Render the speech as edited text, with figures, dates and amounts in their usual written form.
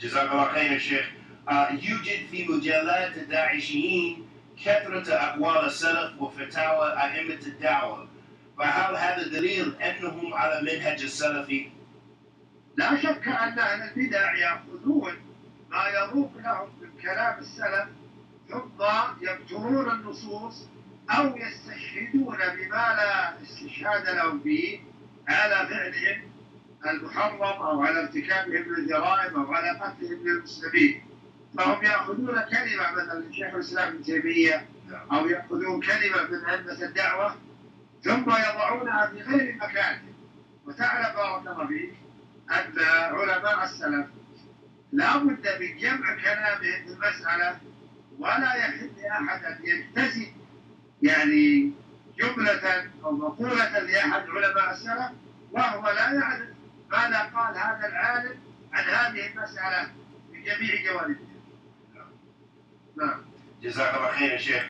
جزاك الله خير يا شيخ. يوجد في مجلات الداعشيين كثرة أقوال السلف وفتاوى أئمة الدعوة، فهل هذا دليل أنهم على منهج السلفي؟ لا شك أن أهل البدع يأخذون ما يروق لهم من كلام السلف ثم يبترون النصوص أو يستشهدون بما لا استشهاد لهم به على فعلهم المحرم أو على ارتكابهم للجرائم أو على قتلهم للمسلمين، فهم يأخذون كلمة مثلا الشيخ الاسلام ابن تيميه أو يأخذون كلمة من أئمة الدعوة ثم يضعونها في غير مكانها. وتعلم بارك الله فيك أن علماء السلف لا بد من جمع كلامهم في المسألة، ولا يحل لأحد أن يلتزم يعني جملة أو مقولة لأحد علماء السلف وهو لا يعلم ماذا قال هذا العالم عن هذه المسألة من جميع جوانبها. نعم. جزاك الله خير يا شيخ.